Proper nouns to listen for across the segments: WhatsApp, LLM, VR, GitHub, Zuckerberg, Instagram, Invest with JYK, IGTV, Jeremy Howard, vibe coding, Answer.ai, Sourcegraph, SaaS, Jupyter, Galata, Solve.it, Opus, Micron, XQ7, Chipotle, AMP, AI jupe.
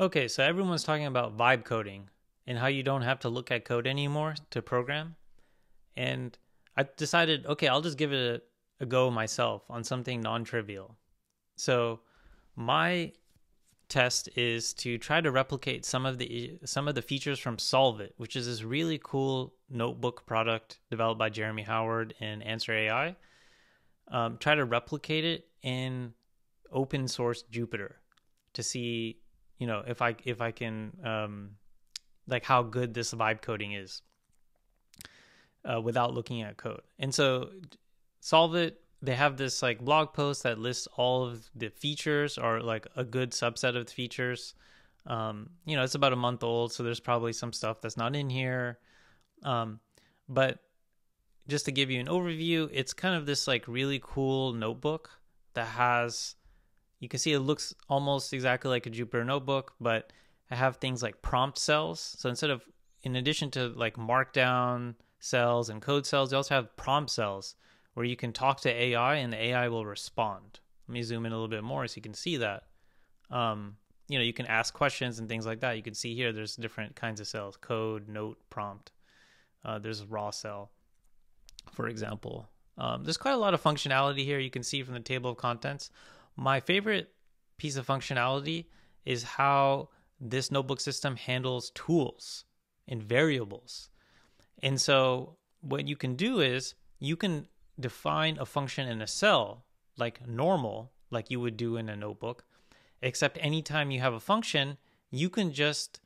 Okay, so everyone's talking about vibe coding and how you don't have to look at code anymore to program. And I decided, okay, I'll just give it a go myself on something non-trivial. So my test is to try to replicate some of the features from Solve It, which is this really cool notebook product developed by Jeremy Howard and Answer.ai. Try to replicate it in open source Jupyter to see, you know, if I can, like how good this vibe coding is without looking at code. And so Solve It, they have this like blog post that lists all of the features or like a good subset of the features. You know, it's about a month old, so there's probably some stuff that's not in here. But just to give you an overview, it's kind of this like really cool notebook that has, you can see it looks almost exactly like a Jupyter notebook, but I have things like prompt cells. So instead of, in addition to like markdown cells and code cells, you also have prompt cells where you can talk to AI and the AI will respond. Let me zoom in a little bit more so you can see that. You know, you can ask questions and things like that. You can see here, there's different kinds of cells, code, note, prompt. There's a raw cell, for example. There's quite a lot of functionality here you can see from the table of contents. My favorite piece of functionality is how this notebook system handles tools and variables. And so what you can do is you can define a function in a cell like normal, like you would do in a notebook, except anytime you have a function, you can just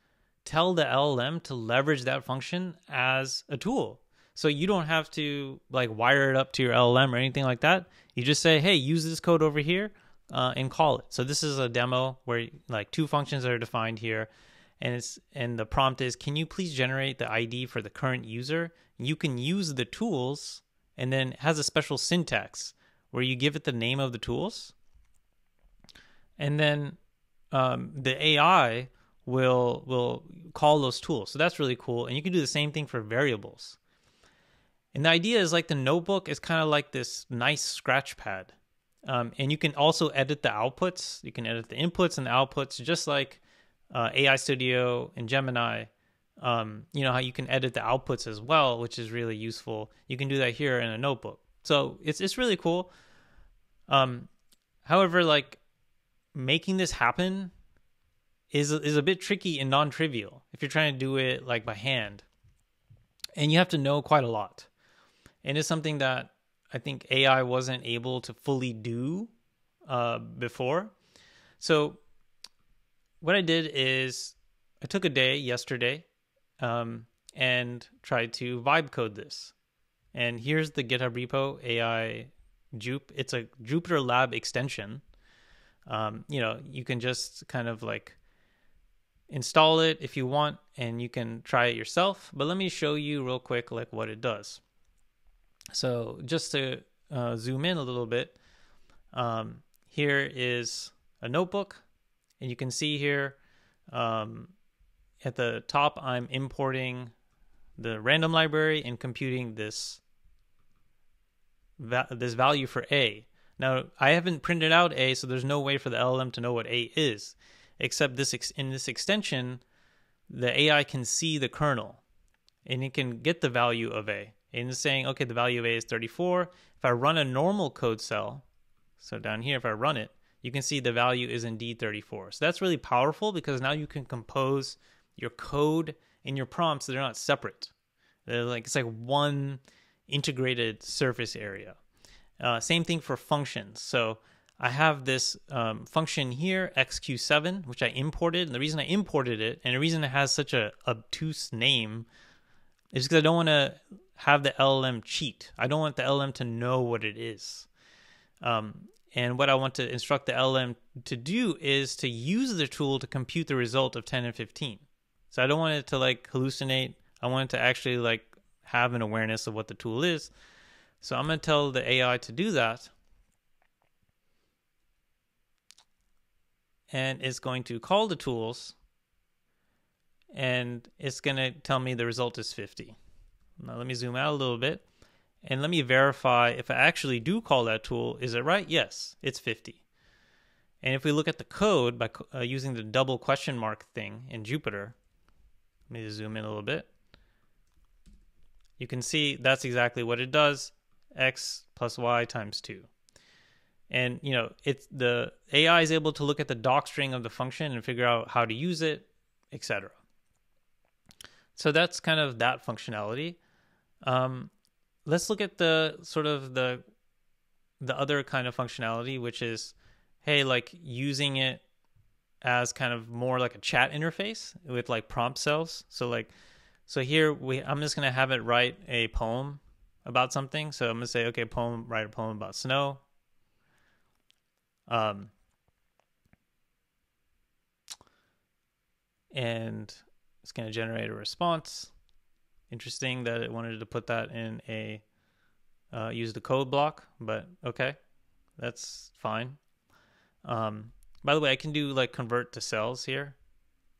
tell the LLM to leverage that function as a tool. So you don't have to like wire it up to your LLM or anything like that. You just say, hey, use this code over here and call it. So this is a demo where like two functions are defined here, and the prompt is, can you please generate the ID for the current user? You can use the tools, and then it has a special syntax where you give it the name of the tools, and then the AI will call those tools. So that's really cool, and you can do the same thing for variables. And the idea is like the notebook is kind of like this nice scratch pad. And you can also edit the outputs. You can edit the inputs and the outputs just like AI Studio and Gemini. You know how you can edit the outputs as well, which is really useful. You can do that here in a notebook. So it's really cool. However, like making this happen is a bit tricky and non-trivial if you're trying to do it like by hand. And you have to know quite a lot. And it's something that I think AI wasn't able to fully do before. So what I did is I took a day yesterday and tried to vibe code this. And here's the GitHub repo, AI jupe. It's a Jupyter Lab extension. You know, you can just kind of like install it if you want, and you can try it yourself. But let me show you real quick like what it does. So just to zoom in a little bit, here is a notebook, and you can see here at the top I'm importing the random library and computing this value for A. Now I haven't printed out A, so there's no way for the LLM to know what A is, except in this extension, the AI can see the kernel and it can get the value of A. And it's saying, okay, the value of A is 34. If I run a normal code cell, so down here, if I run it, you can see the value is indeed 34. So that's really powerful because now you can compose your code and your prompts. They're not separate. They're like, it's like one integrated surface area. Same thing for functions. So I have this function here, XQ7, which I imported. And the reason I imported it, and the reason it has such an obtuse name, is because I don't want to have the LLM cheat. I don't want the LLM to know what it is. And what I want to instruct the LLM to do is to use the tool to compute the result of 10 and 15. So I don't want it to like hallucinate. I want it to actually like have an awareness of what the tool is. So I'm going to tell the AI to do that. And it's going to call the tools, and it's going to tell me the result is 50. Now let me zoom out a little bit, and let me verify if I actually do call that tool. Is it right? Yes, it's 50. And if we look at the code by using the double question mark thing in Jupyter, let me zoom in a little bit. You can see that's exactly what it does, x plus y times 2. And you know, it's the AI is able to look at the docstring of the function and figure out how to use it, etc. So that's kind of that functionality. Let's look at the sort of the other kind of functionality, which is, hey, like using it as kind of more like a chat interface with like prompt cells. So like, so here I'm just gonna have it write a poem about something. So I'm gonna say, okay, poem, write a poem about snow. And it's gonna generate a response. Interesting that it wanted to put that in a use the code block, but okay, that's fine. By the way, I can do like convert to cells here,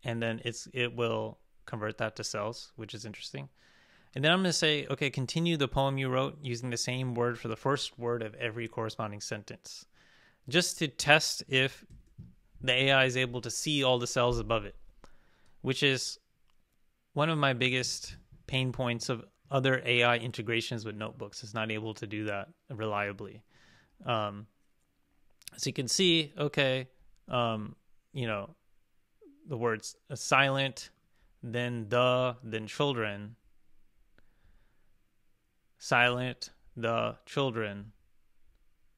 and then it will convert that to cells, which is interesting. And then I'm going to say, okay, continue the poem you wrote using the same word for the first word of every corresponding sentence, just to test if the AI is able to see all the cells above it, which is one of my biggest pain points of other AI integrations with notebooks. It's not able to do that reliably. So you can see, okay, you know, the words silent, then the, then children, silent, the, children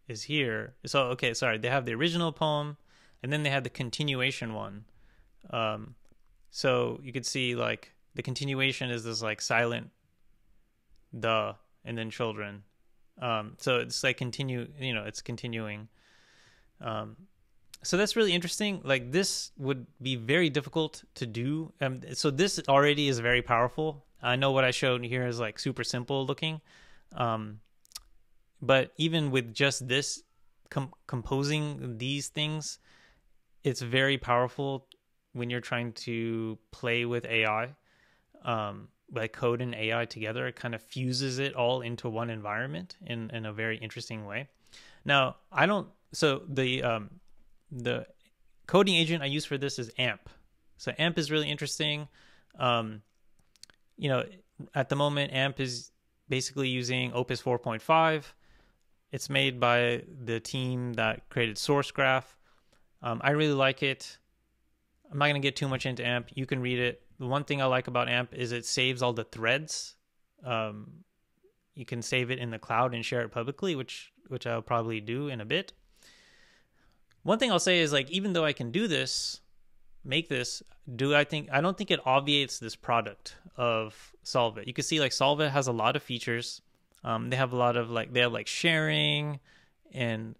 is here. So, okay, sorry, they have the original poem, and then they have the continuation one. So you could see, like, the continuation is this, like, silent, the, and then children. So it's, like, continue, you know, it's continuing. So that's really interesting. Like, this would be very difficult to do. So this already is very powerful. I know what I showed here is like super simple looking. But even with just this, composing these things, it's very powerful when you're trying to play with AI, like code and AI together. It kind of fuses it all into one environment in a very interesting way. Now, I don't, so the coding agent I use for this is AMP. So AMP is really interesting. You know, at the moment, AMP is basically using Opus 4.5. It's made by the team that created Sourcegraph. I really like it. I'm not going to get too much into AMP. You can read it. The one thing I like about AMP is it saves all the threads. You can save it in the cloud and share it publicly, which I'll probably do in a bit. One thing I'll say is, like, even though I can do this, make this, I don't think it obviates this product of Solve It. You can see, like, Solve It has a lot of features. They have a lot of, like, they have like sharing and,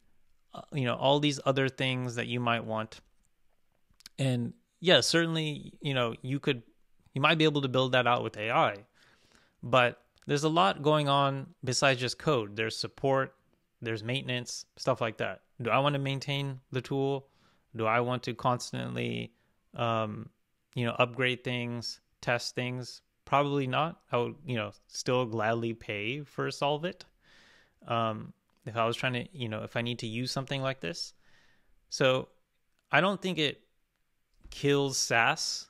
you know, all these other things that you might want. And yeah, certainly, you know, you might be able to build that out with AI, but there's a lot going on besides just code. There's support, there's maintenance, stuff like that. Do I want to maintain the tool? Do I want to constantly, you know, upgrade things, test things? Probably not. I would, you know, still gladly pay for Solve It. If I was trying to, you know, if I need to use something like this. So I don't think it kills SaaS,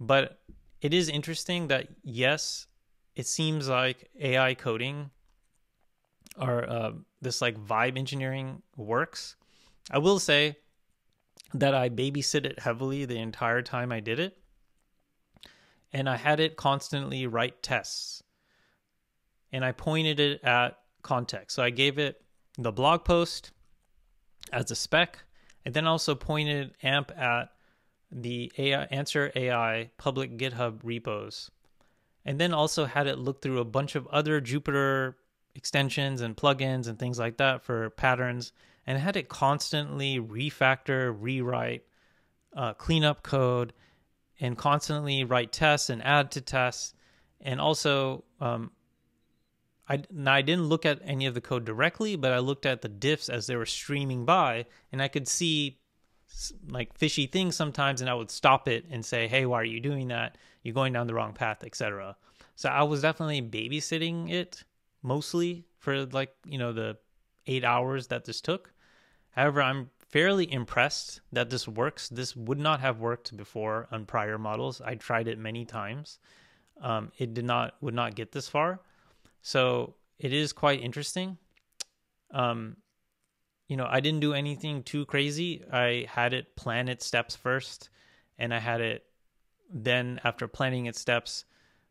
but it is interesting that, yes, it seems like AI coding or this like vibe engineering works. I will say that I babysit it heavily the entire time I did it, and I had it constantly write tests, and I pointed it at context. So I gave it the blog post as a spec, and then also pointed AMP at the Answer.ai public GitHub repos, and then also had it look through a bunch of other Jupyter extensions and plugins and things like that for patterns, and had it constantly refactor, rewrite, clean up code, and constantly write tests and add to tests. And also, I didn't look at any of the code directly, but I looked at the diffs as they were streaming by, and I could see like fishy things sometimes, and I would stop it and say, hey, why are you doing that? You're going down the wrong path, etc. So I was definitely babysitting it mostly for, like, you know, the 8 hours that this took. However, I'm fairly impressed that this works. This would not have worked before on prior models. I tried it many times. It would not get this far. So it is quite interesting. You know, I didn't do anything too crazy. I had it plan its steps first, and I had it then, after planning its steps,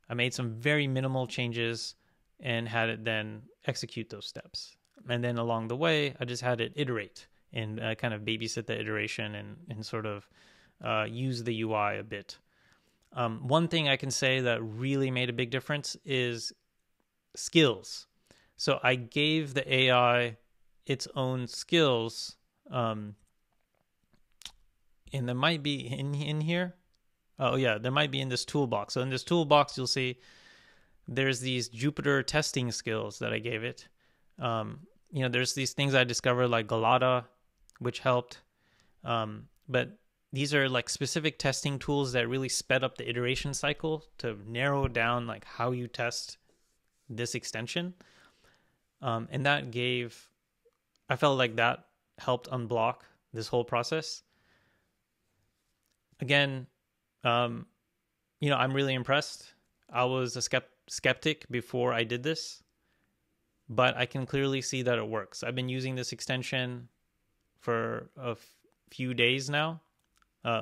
I made some very minimal changes and had it then execute those steps. And then along the way, I just had it iterate and kind of babysit the iteration and sort of use the UI a bit. One thing I can say that really made a big difference is skills. So I gave the AI its own skills, and there might be in here. Oh yeah, there might be in this toolbox. So in this toolbox, you'll see there's these Jupyter testing skills that I gave it. You know, there's these things I discovered like Galata, which helped. But these are like specific testing tools that really sped up the iteration cycle to narrow down like how you test this extension. And that gave, I felt like that helped unblock this whole process. Again, you know, I'm really impressed. I was a skeptic before I did this, but I can clearly see that it works. I've been using this extension for a few days now,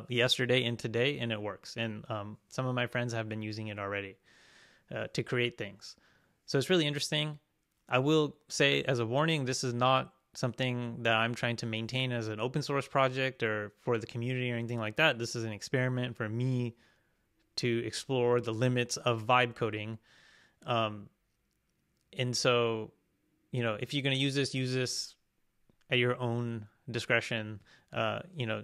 yesterday and today, and it works. And some of my friends have been using it already to create things. So it's really interesting. I will say as a warning, this is not something that I'm trying to maintain as an open source project or for the community or anything like that. This is an experiment for me to explore the limits of vibe coding. And so, you know, if you're going to use this at your own discretion. You know,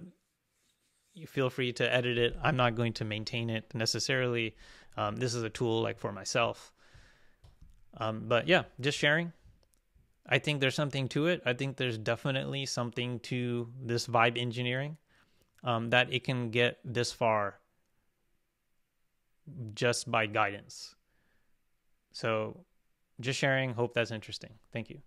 you feel free to edit it. I'm not going to maintain it necessarily. This is a tool like for myself. But yeah, just sharing. I think there's something to it. I think there's definitely something to this vibe engineering, that it can get this far just by guidance. So just sharing. Hope that's interesting. Thank you.